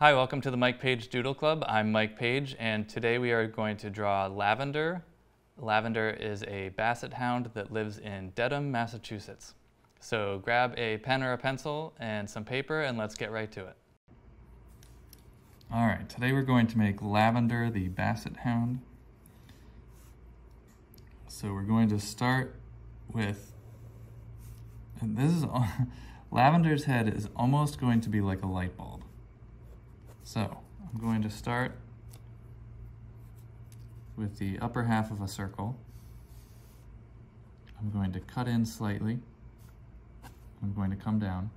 Hi, welcome to the Mike Paige Doodle Club. I'm Mike Paige, and today we are going to draw Lavender. Lavender is a Basset Hound that lives in Dedham, Massachusetts. So grab a pen or a pencil and some paper and let's get right to it. All right, today we're going to make Lavender the Basset Hound. So we're going to start with, and this is, Lavender's head is almost going to be like a light bulb. So I'm going to start with the upper half of a circle. I'm going to cut in slightly. I'm going to come down.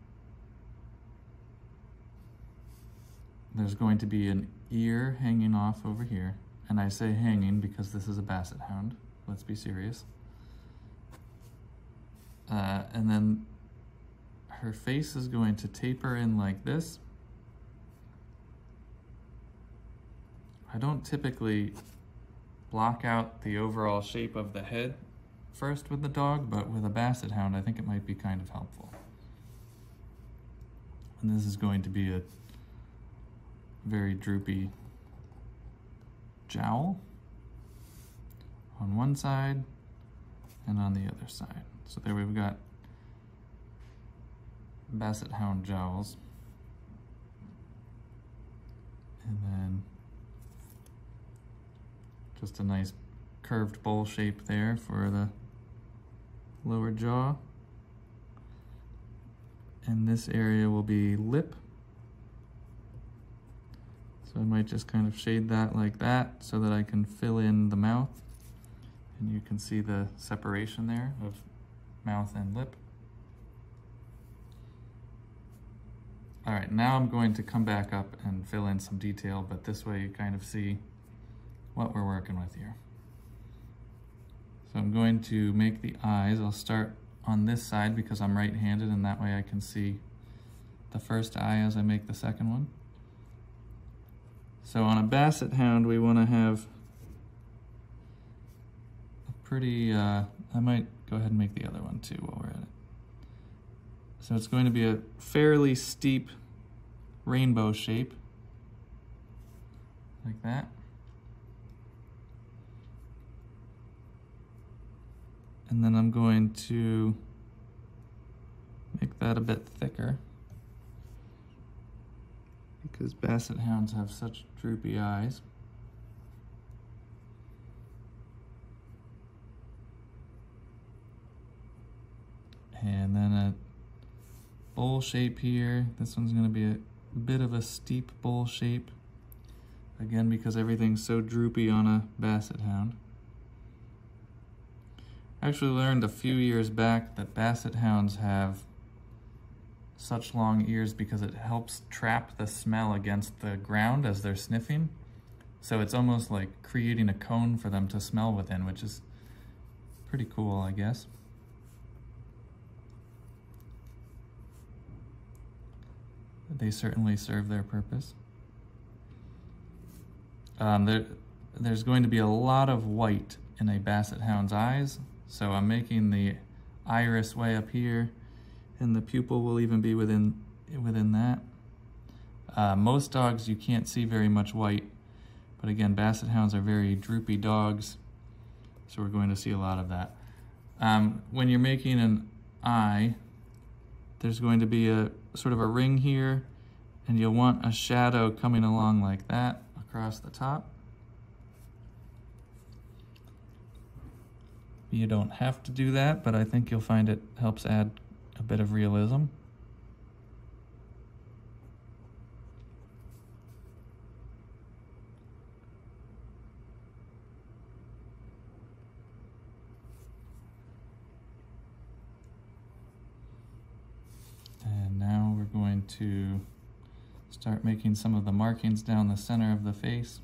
There's going to be an ear hanging off over here. And I say hanging because this is a Basset Hound. Let's be serious. And then her face is going to taper in like this. I don't typically block out the overall shape of the head first with the dog, but with a Basset Hound, I think it might be kind of helpful. And this is going to be a very droopy jowl on one side and on the other side. So there we've got Basset Hound jowls. And then just a nice curved bowl shape there for the lower jaw. And this area will be lip. So I might just kind of shade that like that so that I can fill in the mouth. And you can see the separation there of mouth and lip. All right, now I'm going to come back up and fill in some detail, but this way you kind of see what we're working with here. So I'm going to make the eyes. I'll start on this side because I'm right-handed, and that way I can see the first eye as I make the second one. So on a Basset Hound, we want to have a pretty, I might go ahead and make the other one too while we're at it. So it's going to be a fairly steep rainbow shape, like that. And then I'm going to make that a bit thicker because Basset Hounds have such droopy eyes. And then a bowl shape here. This one's going to be a bit of a steep bowl shape, again because everything's so droopy on a Basset Hound. I actually learned a few years back that Basset Hounds have such long ears because it helps trap the smell against the ground as they're sniffing. So it's almost like creating a cone for them to smell within, which is pretty cool, I guess. They certainly serve their purpose. There's going to be a lot of white in a Basset Hound's eyes. So I'm making the iris way up here, and the pupil will even be within that. Most dogs, you can't see very much white, but again, Basset Hounds are very droopy dogs, so we're going to see a lot of that. When you're making an eye, there's going to be a sort of a ring here, and you'll want a shadow coming along like that across the top. You don't have to do that, but I think you'll find it helps add a bit of realism. And now we're going to start making some of the markings down the center of the face.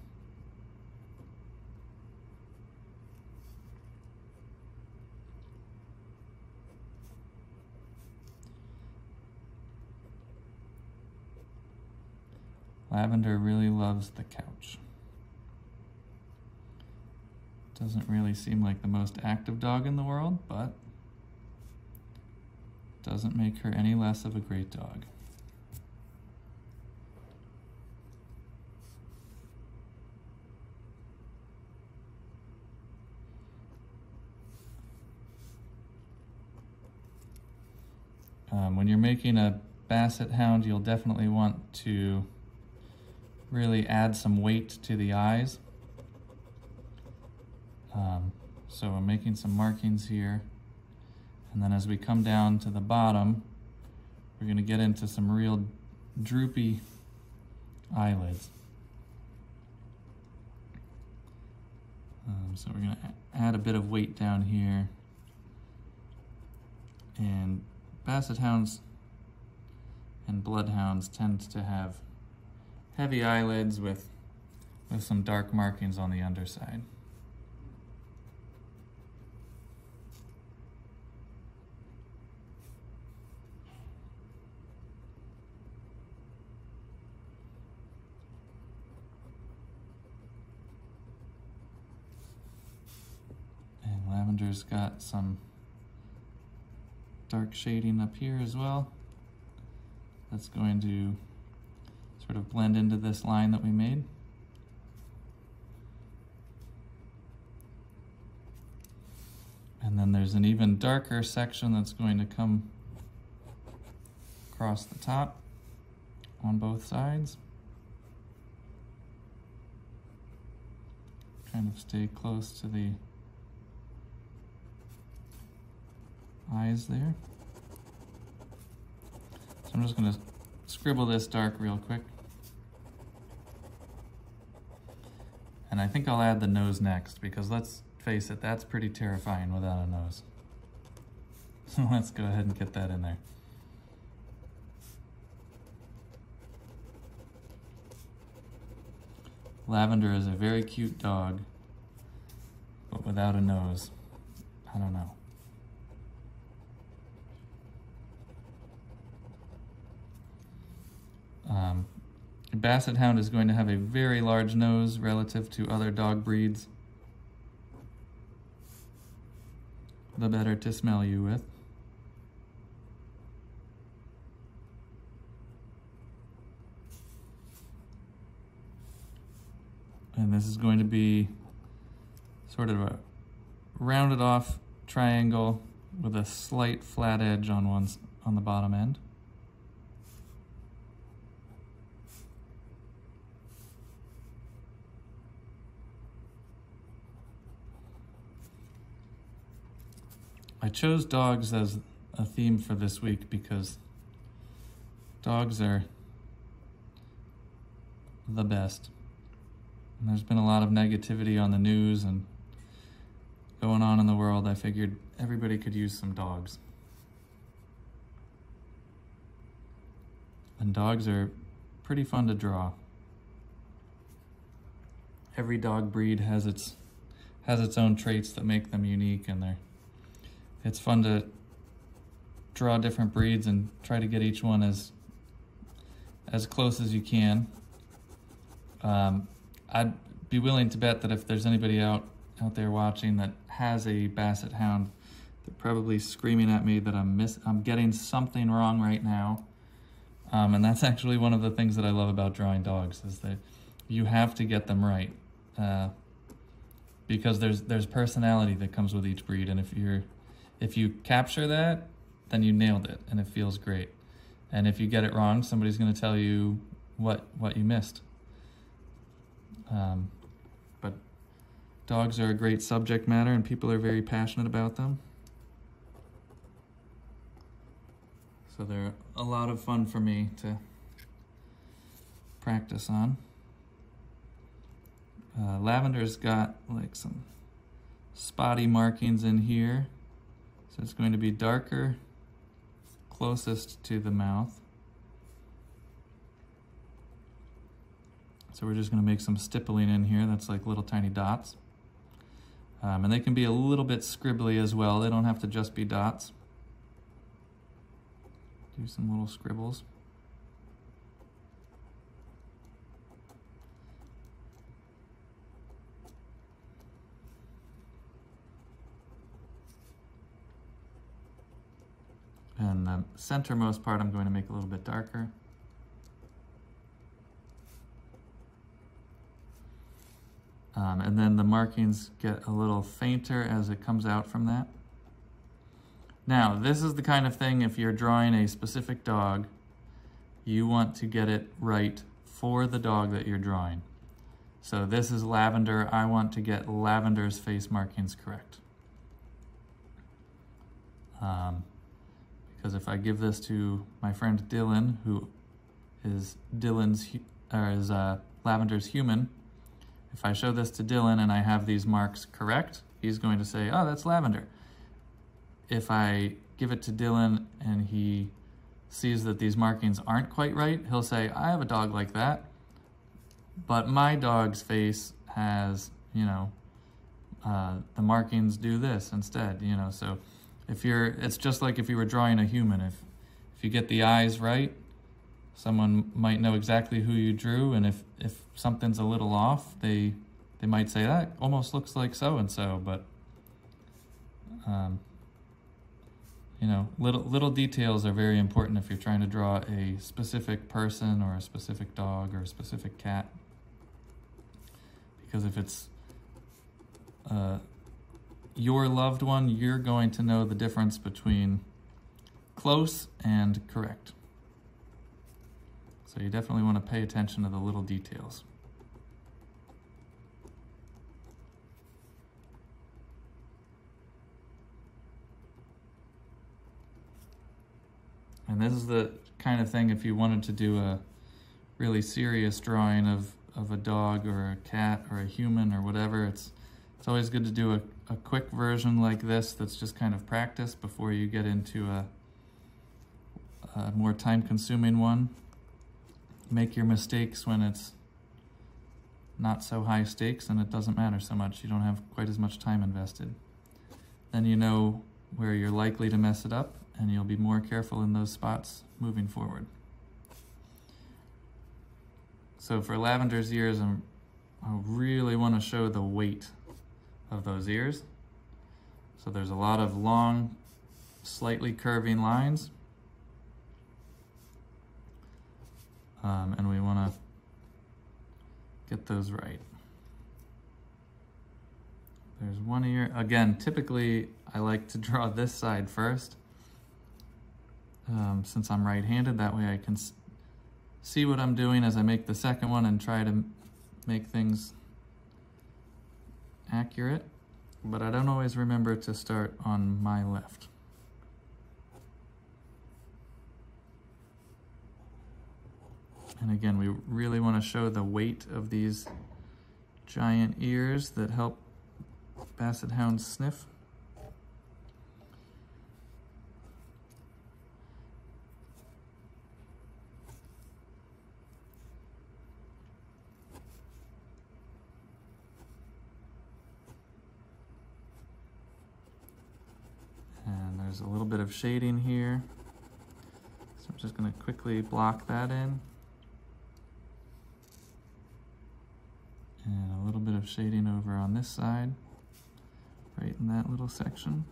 Lavender really loves the couch. Doesn't really seem like the most active dog in the world, but Doesn't make her any less of a great dog. When you're making a Basset Hound, you'll definitely want to really add some weight to the eyes. So I'm making some markings here. And then as we come down to the bottom, we're going to get into some real droopy eyelids. So we're going to add a bit of weight down here. And Basset Hounds and Bloodhounds tend to have heavy eyelids with some dark markings on the underside. Lavender's got some dark shading up here as well. That's going to sort of blend into this line that we made. And then there's an even darker section that's going to come across the top on both sides. Kind of stay close to the eyes there. So I'm just going to scribble this dark real quick. And I think I'll add the nose next, because let's face it, that's pretty terrifying without a nose. So let's go ahead and get that in there. Lavender is a very cute dog, but without a nose, I don't know. Basset Hound is going to have a very large nose relative to other dog breeds. The better to smell you with. And this is going to be sort of a rounded off triangle with a slight flat edge on the bottom end. I chose dogs as a theme for this week because dogs are the best. And there's been a lot of negativity on the news and going on in the world. I figured everybody could use some dogs. And dogs are pretty fun to draw. Every dog breed has its own traits that make them unique, and it's fun to draw different breeds and try to get each one as close as you can. I'd be willing to bet that if there's anybody out there watching that has a Basset Hound, they're probably screaming at me that I'm getting something wrong right now. And that's actually one of the things that I love about drawing dogs, is that you have to get them right, because there's personality that comes with each breed, and if you capture that, then you nailed it, and it feels great. And if you get it wrong, somebody's going to tell you what you missed. But dogs are a great subject matter, and people are very passionate about them. So they're a lot of fun for me to practice on. Lavender's got like some spotty markings in here. So it's going to be darker, closest to the mouth. So we're just going to make some stippling in here. That's like little tiny dots. And they can be a little bit scribbly as well. They don't have to just be dots. Do some little scribbles. And the centermost part I'm going to make a little bit darker. And then the markings get a little fainter as it comes out from that. Now, this is the kind of thing, if you're drawing a specific dog, you want to get it right for the dog that you're drawing. So this is Lavender. I want to get Lavender's face markings correct. Because if I give this to my friend Dylan, who is Lavender's human, if I show this to Dylan and I have these marks correct, he's going to say, oh, that's Lavender. If I give it to Dylan and he sees that these markings aren't quite right, he'll say, I have a dog like that, but my dog's face has, you know, the markings do this instead, you know. So if you're, it's just like if you were drawing a human, if you get the eyes right, someone might know exactly who you drew, and if something's a little off, they might say, that almost looks like so-and-so, but, you know, little details are very important if you're trying to draw a specific person or a specific dog or a specific cat. Because if it's your loved one, you're going to know the difference between close and correct. So you definitely want to pay attention to the little details. And this is the kind of thing, if you wanted to do a really serious drawing of a dog or a cat or a human or whatever, it's always good to do a quick version like this that's just kind of practice before you get into a more time-consuming one. Make your mistakes when it's not so high stakes and it doesn't matter so much. You don't have quite as much time invested. Then you know where you're likely to mess it up, and you'll be more careful in those spots moving forward. So for Lavender's ears, I really want to show the weight of those ears. So there's a lot of long, slightly curving lines. And we want to get those right. There's one ear. Again, typically I like to draw this side first. Since I'm right-handed, that way I can see what I'm doing as I make the second one and try to make things accurate. But I don't always remember to start on my left. And again, we really want to show the weight of these giant ears that help Basset hounds sniff. And there's a little bit of shading here. So I'm just going to quickly block that in. And a little bit of shading over on this side, right in that little section.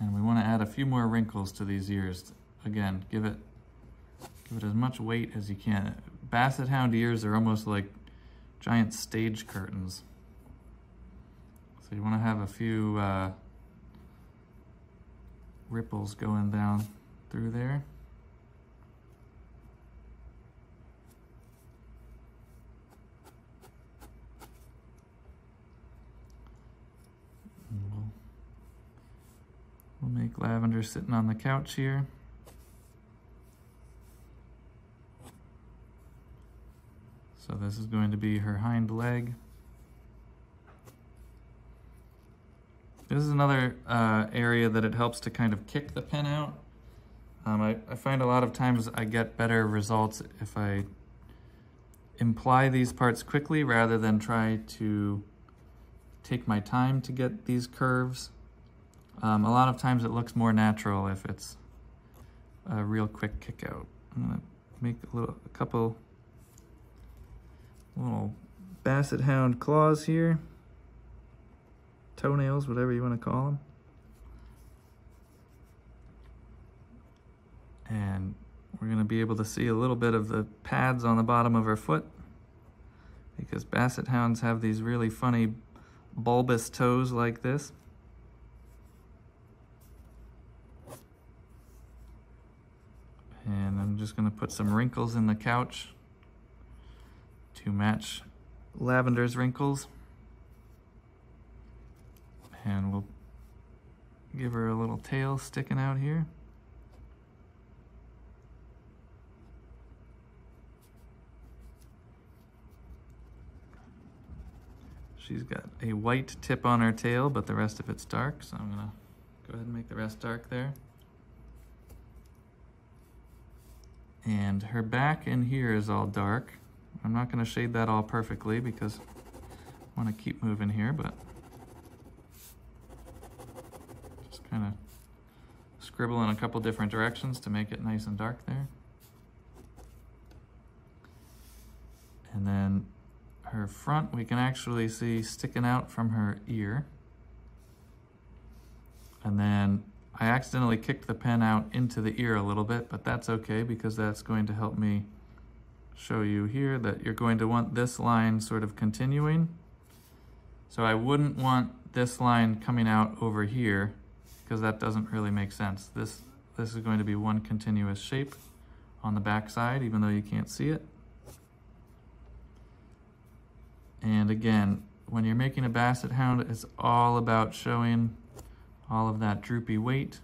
And we want to add a few more wrinkles to these ears. Again, give it as much weight as you can. Basset hound ears are almost like giant stage curtains. So you want to have a few ripples going down through there. We'll make Lavender sitting on the couch here. So this is going to be her hind leg. This is another area that it helps to kind of kick the pen out. I find a lot of times I get better results if I imply these parts quickly rather than try to take my time to get these curves. A lot of times it looks more natural if it's a real quick kick out. I'm going to make a couple little Basset Hound claws here, toenails, whatever you want to call them. And we're going to be able to see a little bit of the pads on the bottom of her foot, because Basset Hounds have these really funny bulbous toes like this. And I'm just going to put some wrinkles in the couch to match Lavender's wrinkles. And we'll give her a little tail sticking out here. She's got a white tip on her tail, but the rest of it's dark, so I'm gonna go ahead and make the rest dark there. And her back in here is all dark. I'm not gonna shade that all perfectly because I wanna keep moving here, but just kinda scribble in a couple different directions to make it nice and dark there. And then her front, we can actually see sticking out from her ear. And then I accidentally kicked the pen out into the ear a little bit, but that's okay because that's going to help me show you here that you're going to want this line sort of continuing. So I wouldn't want this line coming out over here because that doesn't really make sense. This is going to be one continuous shape on the back side, even though you can't see it. And again, when you're making a Basset Hound, it's all about showing all of that droopy weight.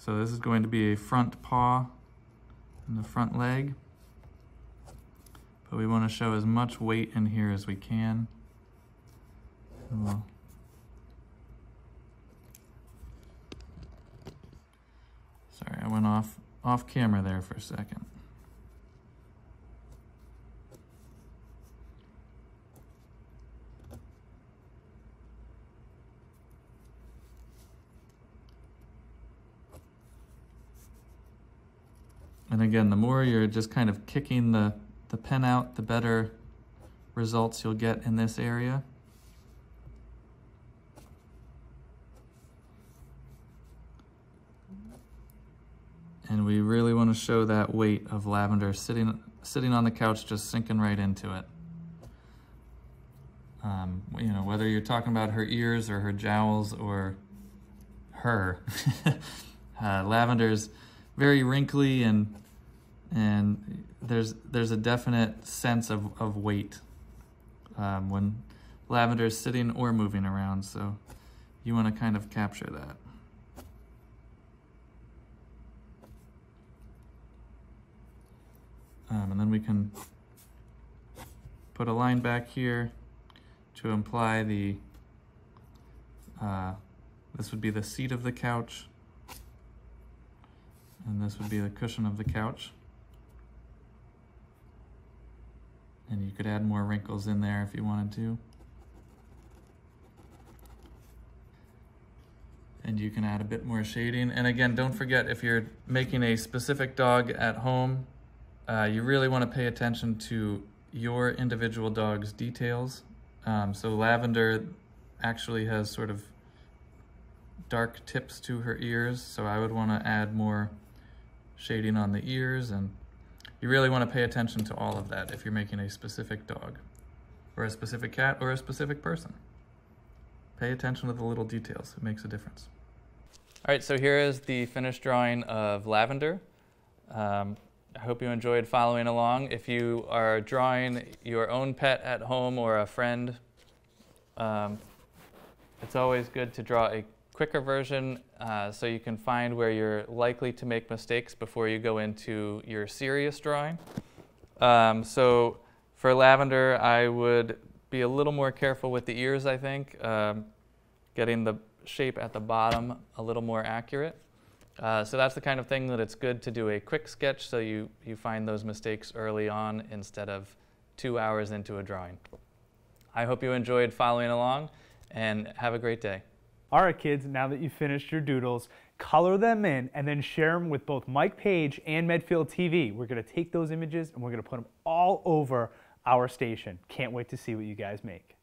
So this is going to be a front paw and the front leg, but we want to show as much weight in here as we can. And we'll sorry, I went off camera there for a second. And again, the more you're just kind of kicking the pen out, the better results you'll get in this area. And we really want to show that weight of Lavender sitting on the couch, just sinking right into it. You know, whether you're talking about her ears or her jowls or her, Lavender's very wrinkly, and there's a definite sense of weight when Lavender is sitting or moving around, so you want to kind of capture that. And then we can put a line back here to imply the, this would be the seat of the couch, and this would be the cushion of the couch. And you could add more wrinkles in there if you wanted to. And you can add a bit more shading. And again, don't forget, if you're making a specific dog at home, you really want to pay attention to your individual dog's details. So Lavender actually has sort of dark tips to her ears, so I would want to add more shading on the ears, and you really want to pay attention to all of that if you're making a specific dog or a specific cat or a specific person. Pay attention to the little details. It makes a difference. All right, so here is the finished drawing of Lavender. I hope you enjoyed following along. If you are drawing your own pet at home or a friend, it's always good to draw a quicker version so you can find where you're likely to make mistakes before you go into your serious drawing. So for Lavender, I would be a little more careful with the ears, I think, getting the shape at the bottom a little more accurate. So that's the kind of thing that it's good to do a quick sketch so you find those mistakes early on instead of 2 hours into a drawing. I hope you enjoyed following along, and have a great day. All right, kids, now that you've finished your doodles, color them in, and then share them with both Mike Paige and Medfield TV. We're gonna take those images and we're gonna put them all over our station. Can't wait to see what you guys make.